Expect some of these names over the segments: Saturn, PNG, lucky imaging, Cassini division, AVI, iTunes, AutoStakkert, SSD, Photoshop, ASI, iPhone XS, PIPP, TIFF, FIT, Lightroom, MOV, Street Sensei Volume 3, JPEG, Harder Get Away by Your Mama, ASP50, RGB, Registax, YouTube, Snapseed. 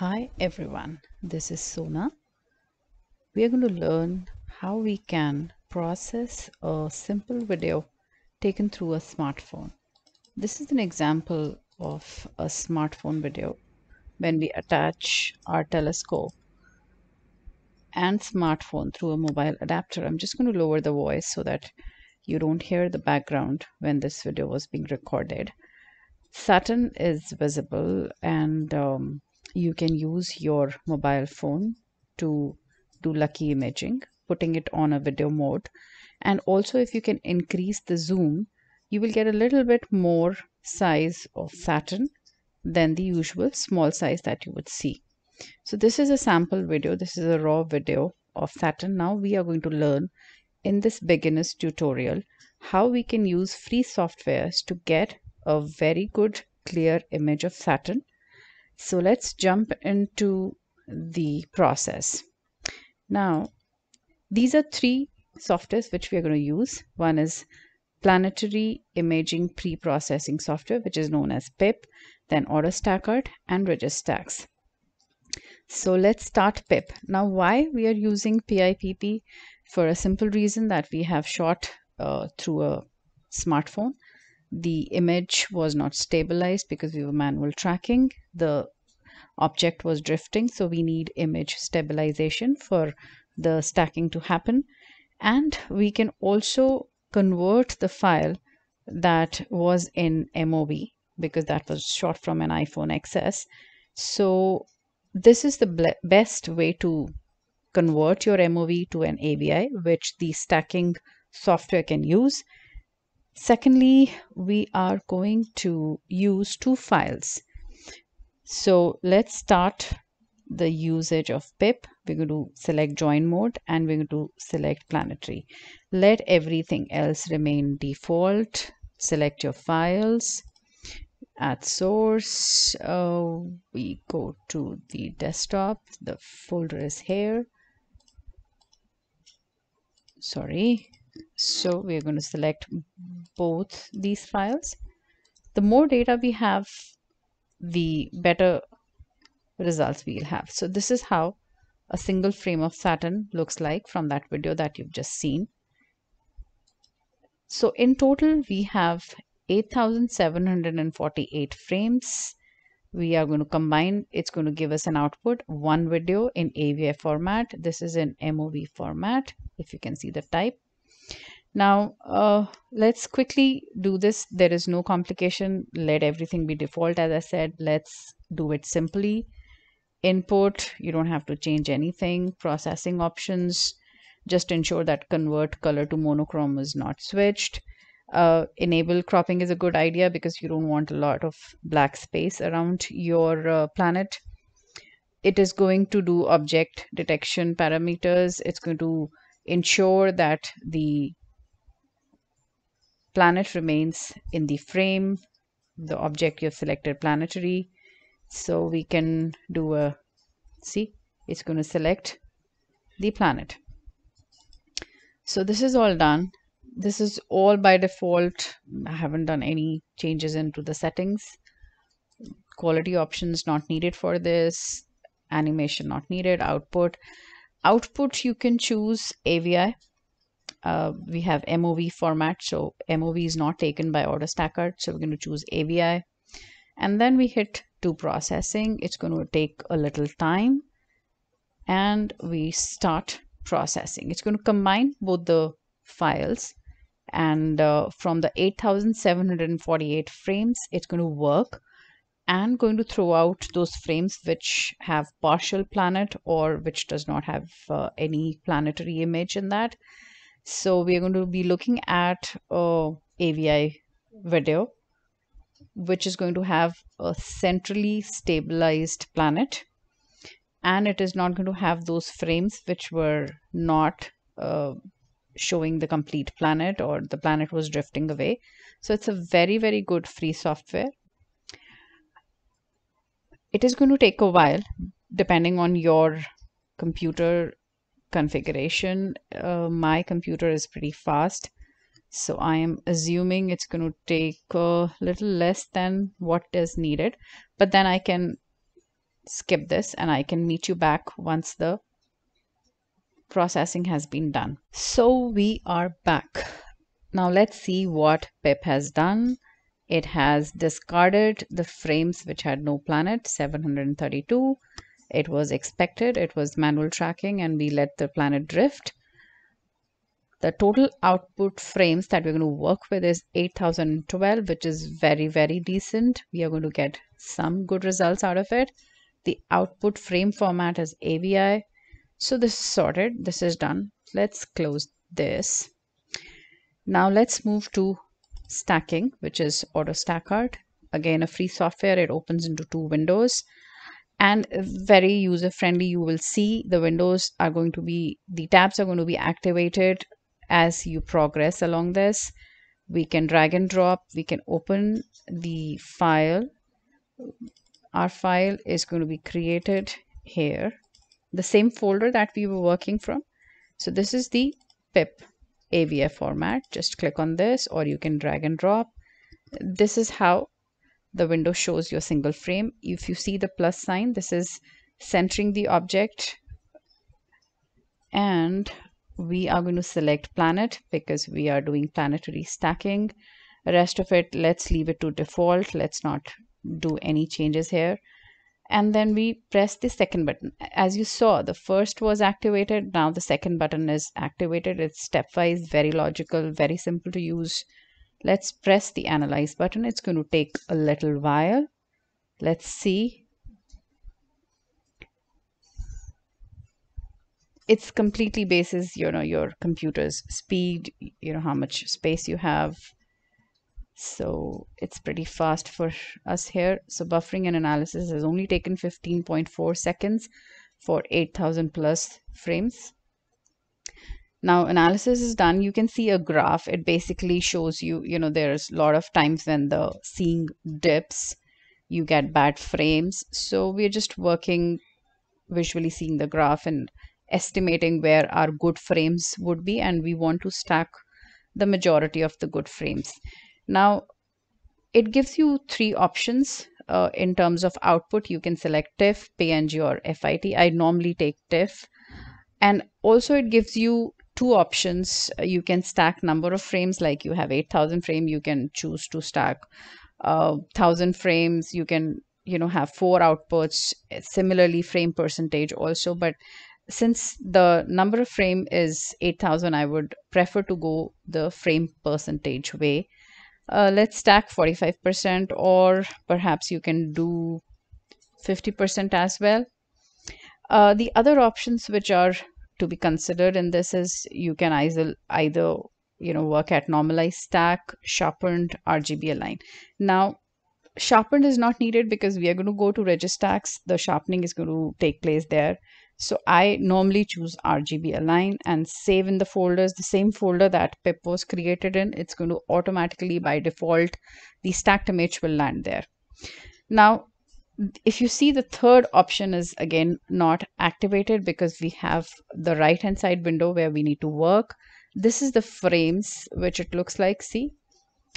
Hi everyone, this is Sona. We are going to learn how we can process a simple video taken through a smartphone. This is an example of a smartphone video when we attach our telescope and smartphone through a mobile adapter. I'm just going to lower the voice so that you don't hear the background when this video was being recorded. Saturn is visible and you can use your mobile phone to do lucky imaging, putting it on a video mode. And also if you can increase the zoom, you will get a little bit more size of Saturn than the usual small size that you would see. So this is a sample video. This is a raw video of Saturn. Now we are going to learn in this beginner's tutorial how we can use free softwares to get a very good clear image of Saturn. So let's jump into the process. Now, these are three softwares which we are going to use. One is Planetary Imaging Pre-Processing Software, which is known as PIPP, then AutoStakkert and Registax. So let's start PIPP. Now, why we are using PIPP? For a simple reason that we have shot through a smartphone. The image was not stabilized because we were manual tracking. The object was drifting, so we need image stabilization for the stacking to happen. And we can also convert the file that was in MOV because that was shot from an iPhone XS. So this is the best way to convert your MOV to an AVI, which the stacking software can use. Secondly, we are going to use two files. So let's start the usage of PIPP. We're going to select join mode and we're going to select planetary. Let everything else remain default. Select your files. At source, we go to the desktop. The folder is here. Sorry. So we're going to select both these files. The more data we have, the better results we'll have. So this is how a single frame of Saturn looks like from that video that you've just seen. So in total, we have 8,748 frames. We are going to combine. It's going to give us an output, one video in AVI format. This is in MOV format, if you can see the type. Now let's quickly do this. There is no complication. Let everything be default, as I said. Let's do it simply. Input, you don't have to change anything. Processing options, just ensure that convert color to monochrome is not switched. Enable cropping is a good idea because you don't want a lot of black space around your planet. It is going to do object detection parameters. It's going to ensure that the planet remains in the frame, the object you have selected, planetary. So we can do a, see, it's going to select the planet. So this is all done. This is all by default. I haven't done any changes into the settings. Quality options not needed for this. Animation not needed. Output, you can choose AVI. We have MOV format, so MOV is not taken by AutoStakkert, so we're going to choose AVI. And then we hit do processing. It's going to take a little time. And we start processing. It's going to combine both the files. And from the 8,748 frames, it's going to work. And going to throw out those frames which have partial planet or which does not have any planetary image in that. So we are going to be looking at a AVI video which is going to have a centrally stabilized planet, and it is not going to have those frames which were not showing the complete planet or the planet was drifting away. So it's a very, very good free software. It is going to take a while depending on your computer configuration. My computer is pretty fast, so I am assuming it's going to take a little less than what is needed, but then I can skip this and I can meet you back once the processing has been done. So we are back. Now let's see what PIPP has done. It has discarded the frames which had no planet, 732. It was expected, it was manual tracking, and we let the planet drift. The total output frames that we're going to work with is 8012, which is very, very decent. We are going to get some good results out of it. The output frame format is AVI. So this is sorted. This is done. Let's close this. Now let's move to stacking, which is AutoStakkert. Again, a free software. It opens into two windows. And very user-friendly, you will see the windows are going to be, the tabs are going to be activated as you progress along this. We can drag and drop, we can open the file. Our file is going to be created here, the same folder that we were working from. So this is the PIPP AVI format. Just click on this, or you can drag and drop. This is how the window shows your single frame. If you see the plus sign, this is centering the object, and we are going to select planet because we are doing planetary stacking. The rest of it, let's leave it to default. Let's not do any changes here. And then we press the second button. As you saw, the first was activated. Now the second button is activated. It's stepwise, very logical, very simple to use. Let's press the analyze button. It's going to take a little while. Let's see. It's completely basis, you know, your computer's speed, you know, how much space you have. So it's pretty fast for us here. So buffering and analysis has only taken 15.4 seconds for 8,000 plus frames. Now analysis is done. You can see a graph. It basically shows you, you know, there's a lot of times when the seeing dips, you get bad frames. So we're just working, visually seeing the graph and estimating where our good frames would be. And we want to stack the majority of the good frames. Now it gives you three options in terms of output. You can select TIFF, PNG or FIT. I normally take TIFF. And also it gives you two options. You can stack number of frames, like you have 8,000 frames, you can choose to stack 1,000 frames. You can, you know, have four outputs, similarly frame percentage also. But since the number of frame is 8,000, I would prefer to go the frame percentage way. Let's stack 45%, or perhaps you can do 50% as well. The other options which are to be considered in this is you can either, you know, work at normalized stack, sharpened, RGB align. Now, sharpened is not needed because we are going to go to Registax. The sharpening is going to take place there. So I normally choose RGB align and save in the folders, the same folder that PIPP was created in. It's going to automatically, by default, the stacked image will land there. Now, if you see, the third option is again not activated because we have the right hand side window where we need to work. This is the frames which it looks like. See,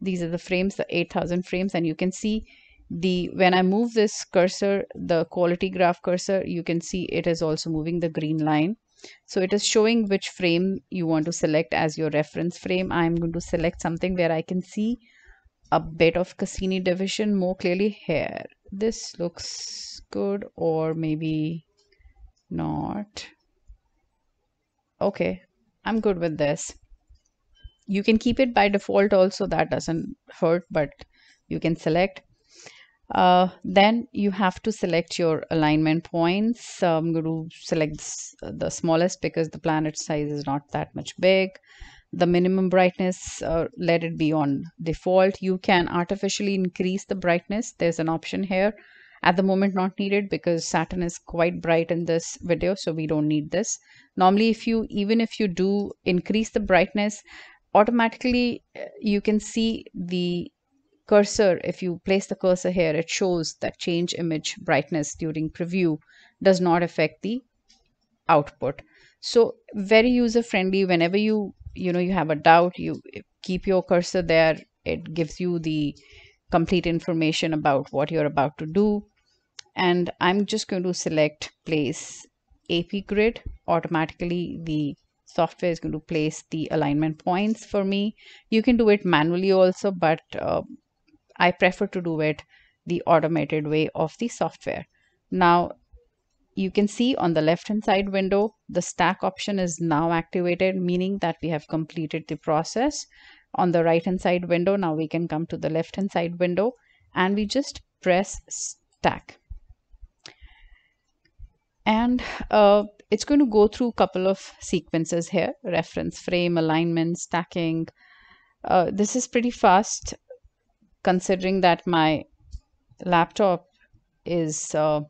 these are the frames, the 8,000 frames, and you can see the, when I move this cursor, the quality graph cursor, you can see it is also moving the green line. So it is showing which frame you want to select as your reference frame. I'm going to select something where I can see a bit of Cassini division more clearly here. This looks good, or maybe not. Okay, I'm good with this. You can keep it by default also, that doesn't hurt, but you can select. Then you have to select your alignment points. So I'm going to select the smallest because the planet size is not that much big. The minimum brightness, let it be on default. You can artificially increase the brightness. There's an option here. At the moment, not needed because Saturn is quite bright in this video, so we don't need this. Normally, even if you do increase the brightness, automatically you can see the cursor. If you place the cursor here, it shows that change image brightness during preview does not affect the output. So very user friendly. Whenever you have a doubt, you keep your cursor there. It gives you the complete information about what you're about to do. and I'm just going to select place AP grid. Automatically the software is going to place the alignment points for me. You can do it manually also, but I prefer to do it the automated way of the software. Now you can see on the left hand side window the stack option is now activated, meaning that we have completed the process. On the right hand side window, now we can come to the left hand side window and we just press stack, and it's going to go through a couple of sequences here: reference frame, alignment, stacking. This is pretty fast considering that my laptop is 1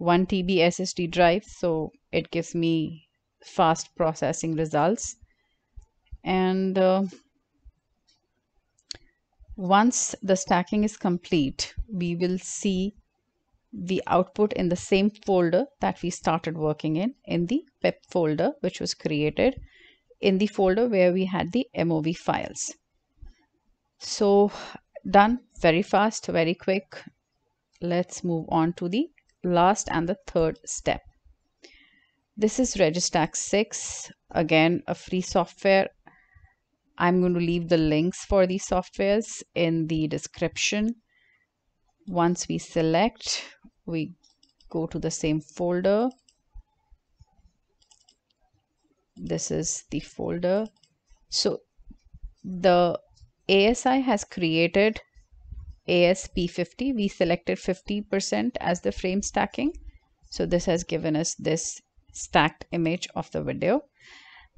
TB SSD drive, so it gives me fast processing results. And once the stacking is complete, we will see the output in the same folder that we started working in the PIPP folder, which was created in the folder where we had the MOV files. So done, very fast, very quick. Let's move on to the last and the third step. This is Registax 6, again a free software. I'm going to leave the links for these softwares in the description. Once we select, we go to the same folder. This is the folder. So the ASI has created ASP50. We selected 50% as the frame stacking, so this has given us this stacked image of the video.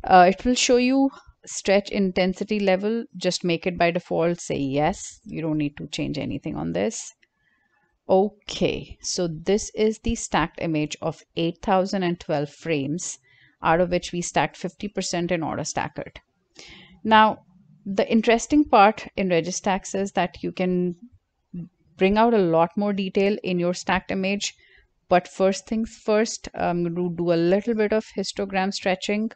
It will show you stretch intensity level. Just make it by default, say yes, you don't need to change anything on this. Okay, so this is the stacked image of 8012 frames, out of which we stacked 50% in AutoStakkert. Now the interesting part in Registax is that you can bring out a lot more detail in your stacked image, but first things first, I'm going to do a little bit of histogram stretching,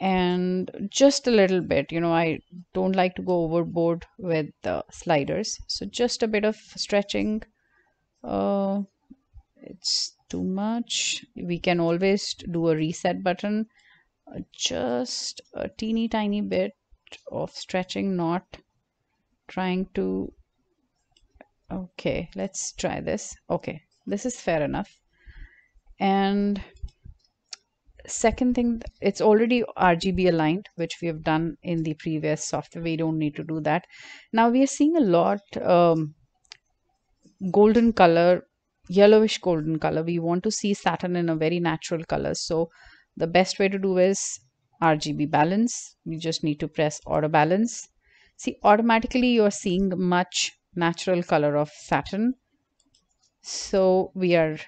and just a little bit, you know, I don't like to go overboard with the sliders, so just a bit of stretching. It's too much. We can always do a reset button. Just a teeny tiny bit of stretching, not trying to. Okay, let's try this. Okay, this is fair enough. And second thing, it's already RGB aligned, which we have done in the previous software. We don't need to do that. Now we are seeing a lot golden color, yellowish golden color. We want to see Saturn in a very natural color, so the best way to do is RGB balance. We just need to press auto balance. See, automatically you're seeing much natural color of Saturn. So we are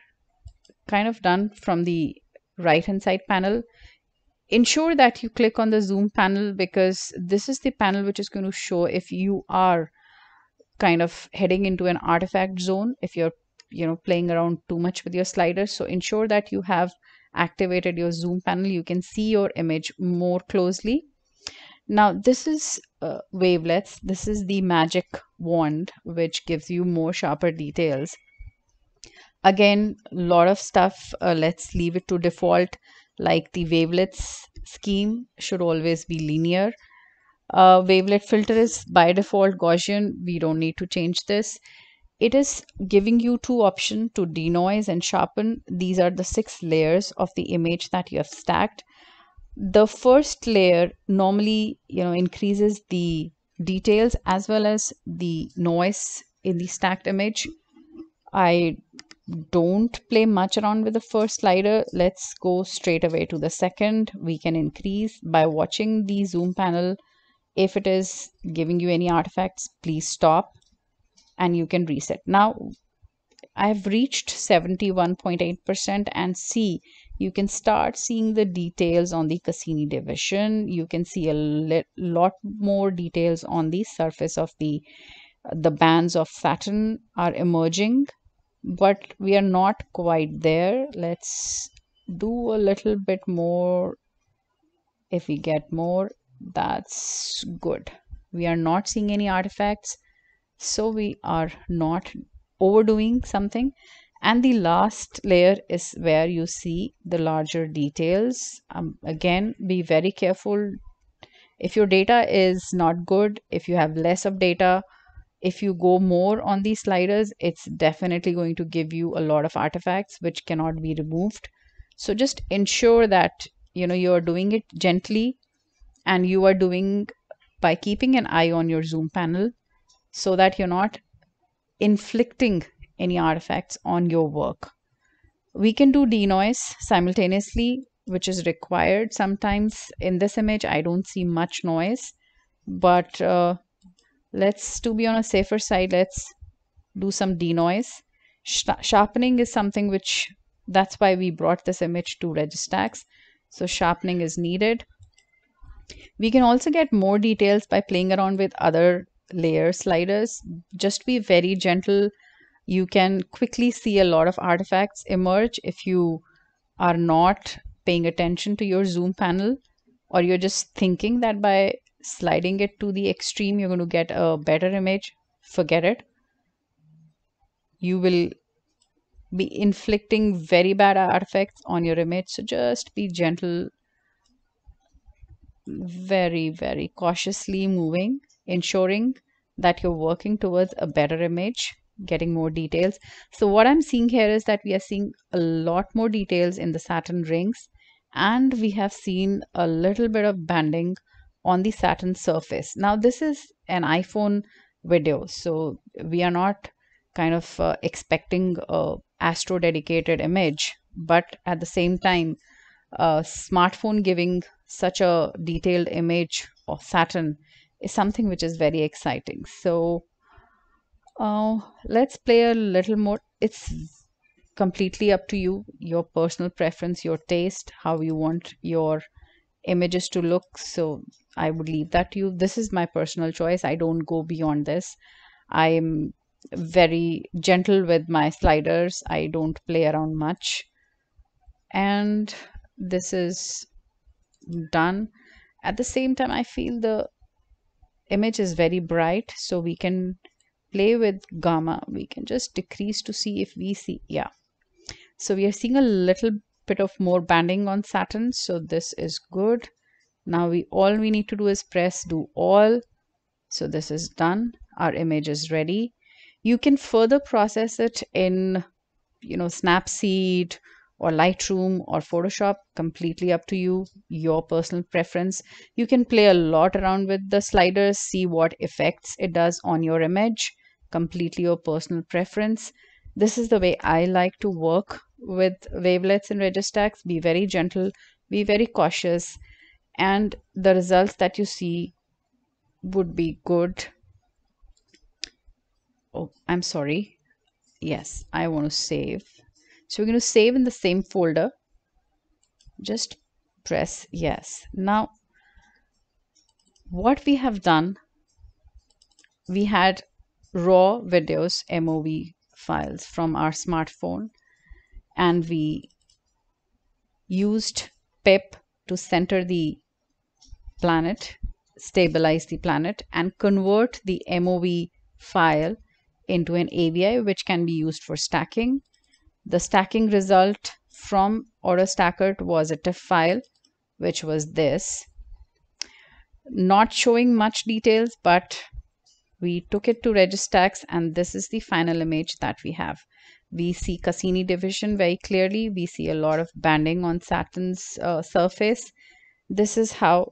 kind of done from the right hand side panel. Ensure that you click on the zoom panel, because this is the panel which is going to show if you are kind of heading into an artifact zone, if you're, you know, playing around too much with your sliders. So ensure that you have activated your zoom panel. You can see your image more closely. Now this is wavelets. This is the magic wand which gives you more sharper details. Again, a lot of stuff. Let's leave it to default, like the wavelets scheme should always be linear. Wavelet filter is by default Gaussian. We don't need to change this. It is giving you two options: to denoise and sharpen. These are the 6 layers of the image that you have stacked. The first layer normally, you know, increases the details as well as the noise in the stacked image. I don't play much around with the first slider. Let's go straight away to the second. We can increase by watching the zoom panel. If it is giving you any artifacts, please stop, and you can reset. Now I have reached 71.8%, and see, you can start seeing the details on the Cassini division. You can see a lot more details on the surface of the bands of Saturn are emerging, but we are not quite there. Let's do a little bit more. If we get more, that's good. We are not seeing any artifacts, so we are not overdoing something. And the last layer is where you see the larger details. Again, be very careful. If your data is not good, if you have less of data, if you go more on these sliders, it's definitely going to give you a lot of artifacts which cannot be removed. So just ensure that you are doing it gently, and you are doing by keeping an eye on your zoom panel so that you're not inflicting any artifacts on your work. We can do denoise simultaneously, which is required sometimes. In this image, I don't see much noise, but let's, to be on a safer side, let's do some denoise. Sharpening is something which, that's why we brought this image to Registax. So sharpening is needed. We can also get more details by playing around with other layer sliders. Just be very gentle. You can quickly see a lot of artifacts emerge if you are not paying attention to your zoom panel, or you're just thinking that by sliding it to the extreme you're going to get a better image. Forget it. You will be inflicting very bad artifacts on your image. So just be gentle, very cautiously moving, ensuring that you're working towards a better image, getting more details. So what I'm seeing here is that we are seeing a lot more details in the Saturn rings, and we have seen a little bit of banding on the Saturn surface. Now this is an iPhone video, so we are not kind of expecting a astro dedicated image, but at the same time, a smartphone giving such a detailed image of Saturn is something which is very exciting. So let's play a little more. It's completely up to you, your personal preference, your taste, how you want your images to look. So I would leave that to you. This is my personal choice. I don't go beyond this. I'm very gentle with my sliders. I don't play around much. And this is done. At the same time, I feel the image is very bright, so we can play with gamma. We can just decrease to see if we see. Yeah, so we are seeing a little bit of more banding on Saturn, so this is good. Now all we need to do is press do all. So this is done. Our image is ready. You can further process it in Snapseed or Lightroom or Photoshop, completely up to you, your personal preference. You can play a lot around with the sliders, see what effects it does on your image, completely your personal preference. This is the way I like to work with wavelets in Registax. Be very gentle, be very cautious, and the results that you see would be good. Oh, I'm sorry. Yes, I want to save. So we're going to save in the same folder. Just press yes. Now, what we have done, we had raw videos, MOV files from our smartphone, and we used PIPP to center the planet, stabilize the planet, and convert the MOV file into an AVI which can be used for stacking. The stacking result from AutoStakkert was a TIFF file, which was this. Not showing much details, but we took it to Registax, and this is the final image that we have. We see Cassini division very clearly. We see a lot of banding on Saturn's surface. This is how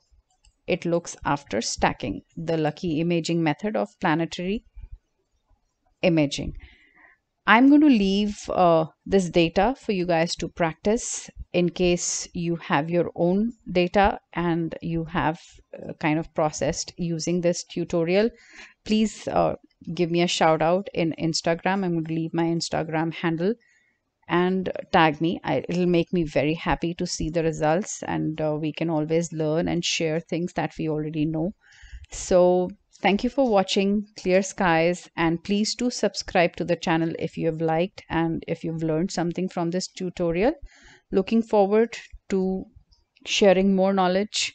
it looks after stacking, the lucky imaging method of planetary imaging. I'm going to leave this data for you guys to practice in case you have your own data and you have kind of processed using this tutorial. Please give me a shout out in Instagram. I'm going to leave my Instagram handle and tag me. It'll make me very happy to see the results, and we can always learn and share things that we already know. So thank you for watching Clear Skies, and please do subscribe to the channel if you have liked and if you've learned something from this tutorial. Looking forward to sharing more knowledge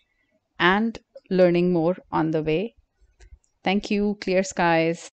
and learning more on the way. Thank you, Clear Skies.